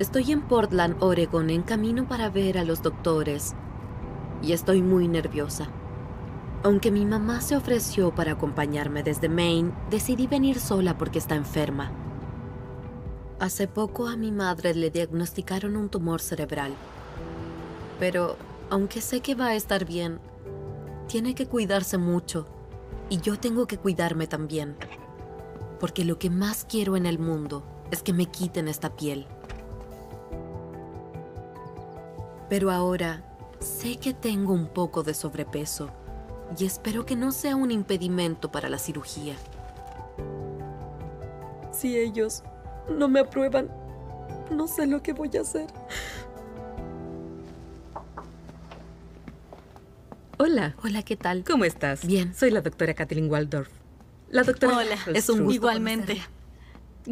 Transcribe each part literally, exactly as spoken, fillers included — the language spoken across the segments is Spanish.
Estoy en Portland, Oregón, en camino para ver a los doctores y estoy muy nerviosa. Aunque mi mamá se ofreció para acompañarme desde Maine, decidí venir sola porque está enferma. Hace poco a mi madre le diagnosticaron un tumor cerebral. Pero, aunque sé que va a estar bien, tiene que cuidarse mucho y yo tengo que cuidarme también. Porque lo que más quiero en el mundo es que me quiten esta piel. Pero ahora sé que tengo un poco de sobrepeso y espero que no sea un impedimento para la cirugía. Si ellos no me aprueban, no sé lo que voy a hacer. Hola. Hola, ¿qué tal? ¿Cómo estás? Bien. Soy la doctora Kathleen Waldorf. La doctora... Hola, es un gusto. Igualmente. Conocer.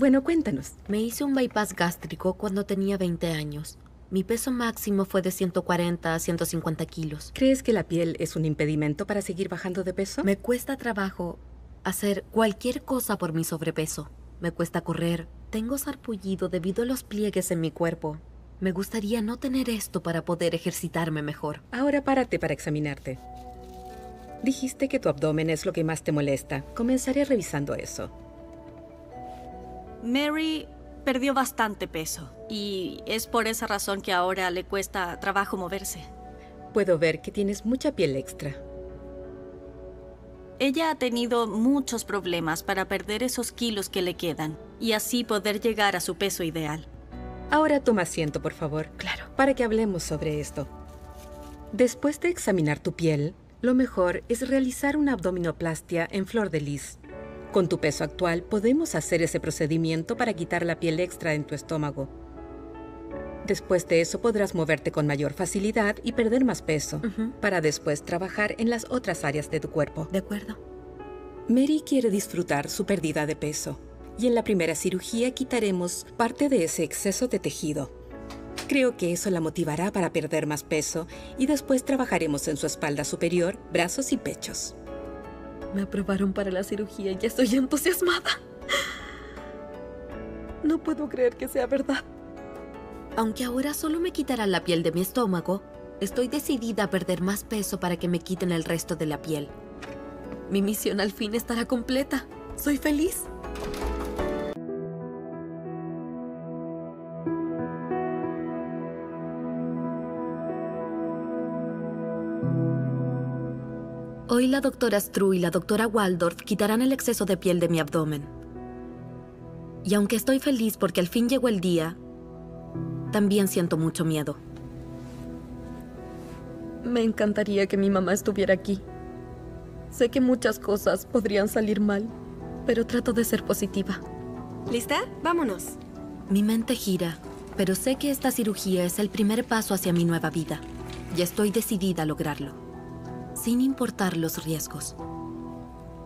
Bueno, cuéntanos. Me hice un bypass gástrico cuando tenía veinte años. Mi peso máximo fue de ciento cuarenta a ciento cincuenta kilos. ¿Crees que la piel es un impedimento para seguir bajando de peso? Me cuesta trabajo hacer cualquier cosa por mi sobrepeso. Me cuesta correr. Tengo sarpullido debido a los pliegues en mi cuerpo. Me gustaría no tener esto para poder ejercitarme mejor. Ahora párate para examinarte. Dijiste que tu abdomen es lo que más te molesta. Comenzaré revisando eso. Mary perdió bastante peso y es por esa razón que ahora le cuesta trabajo moverse. Puedo ver que tienes mucha piel extra. Ella ha tenido muchos problemas para perder esos kilos que le quedan y así poder llegar a su peso ideal. Ahora toma asiento, por favor. Claro. Para que hablemos sobre esto. Después de examinar tu piel, lo mejor es realizar una abdominoplastia en Flor de Lis. Con tu peso actual, podemos hacer ese procedimiento para quitar la piel extra en tu estómago. Después de eso, podrás moverte con mayor facilidad y perder más peso, uh-huh, para después trabajar en las otras áreas de tu cuerpo. De acuerdo. Mary quiere disfrutar su pérdida de peso, y en la primera cirugía quitaremos parte de ese exceso de tejido. Creo que eso la motivará para perder más peso, y después trabajaremos en su espalda superior, brazos y pechos. Me aprobaron para la cirugía y estoy entusiasmada. No puedo creer que sea verdad. Aunque ahora solo me quitarán la piel de mi estómago, estoy decidida a perder más peso para que me quiten el resto de la piel. Mi misión al fin estará completa. Soy feliz. Hoy la doctora Stru y la doctora Waldorf quitarán el exceso de piel de mi abdomen. Y aunque estoy feliz porque al fin llegó el día, también siento mucho miedo. Me encantaría que mi mamá estuviera aquí. Sé que muchas cosas podrían salir mal, pero trato de ser positiva. ¿Lista? Vámonos. Mi mente gira, pero sé que esta cirugía es el primer paso hacia mi nueva vida. Y estoy decidida a lograrlo, sin importar los riesgos.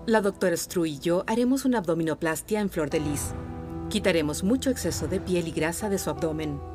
La doctora Stru y yo haremos una abdominoplastia en Flor de Lis. Quitaremos mucho exceso de piel y grasa de su abdomen.